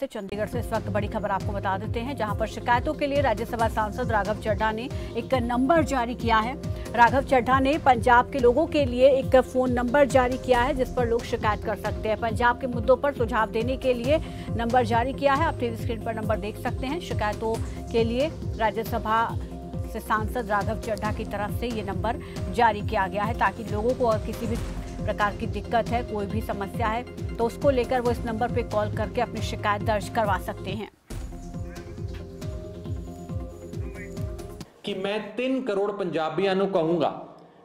से चंडीगढ़ से इस वक्त बड़ी खबर आपको बता देते हैं, जहां पर शिकायतों के लिए राज्यसभा सांसद राघव चड्ढा ने एक नंबर जारी किया है। राघव चड्ढा ने पंजाब के लोगों के लिए एक फोन नंबर जारी किया है जिस पर लोग शिकायत कर सकते हैं। पंजाब के मुद्दों पर सुझाव देने के लिए नंबर जारी किया है। आप टीवी स्क्रीन पर नंबर देख सकते हैं। शिकायतों के लिए राज्यसभा से सांसद राघव चड्ढा की तरफ से ये नंबर जारी किया गया है ताकि लोगों को और किसी भी प्रकार की दिक्कत है, कोई भी समस्या है तो उसको लेकर वो इस नंबर पे कॉल करके अपनी शिकायत दर्ज करवा सकते हैं। कि मैं 3 करोड़ पंजाबियों को कहूंगा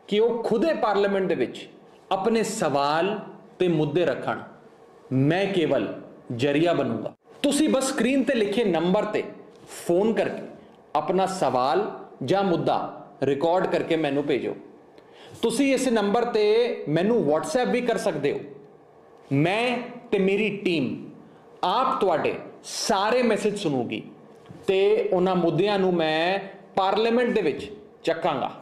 कि वो खुदे पार्लियामेंट दे विच अपने सवाल ते मुद्दे रखण, मैं केवल जरिया बनूंगा। तुसी बस स्क्रीन ते लिखे नंबर ते फोन करके अपना सवाल या मुद्दा रिकॉर्ड करके मैनू भेजो। तुसी इस नंबर ते मैनू व्हाट्सएप भी कर सकते हो। मैं ते मेरी टीम आप तुहाडे सारे मैसेज सुनूगी ते उन्हां मुद्दिआं नूं मैं पार्लियामेंट दे विच चकांगा।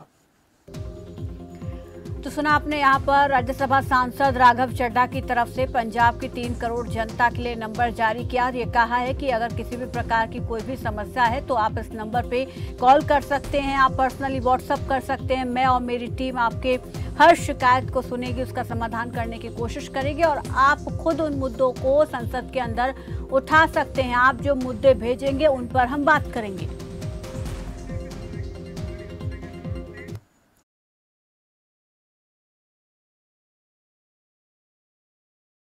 तो सुना आपने यहाँ पर राज्यसभा सांसद राघव चड्ढा की तरफ से पंजाब की 3 करोड़ जनता के लिए नंबर जारी किया। ये कहा है कि अगर किसी भी प्रकार की कोई भी समस्या है तो आप इस नंबर पे कॉल कर सकते हैं, आप पर्सनली व्हाट्सएप कर सकते हैं। मैं और मेरी टीम आपके हर शिकायत को सुनेगी, उसका समाधान करने की कोशिश करेगी और आप खुद उन मुद्दों को संसद के अंदर उठा सकते हैं। आप जो मुद्दे भेजेंगे उन पर हम बात करेंगे।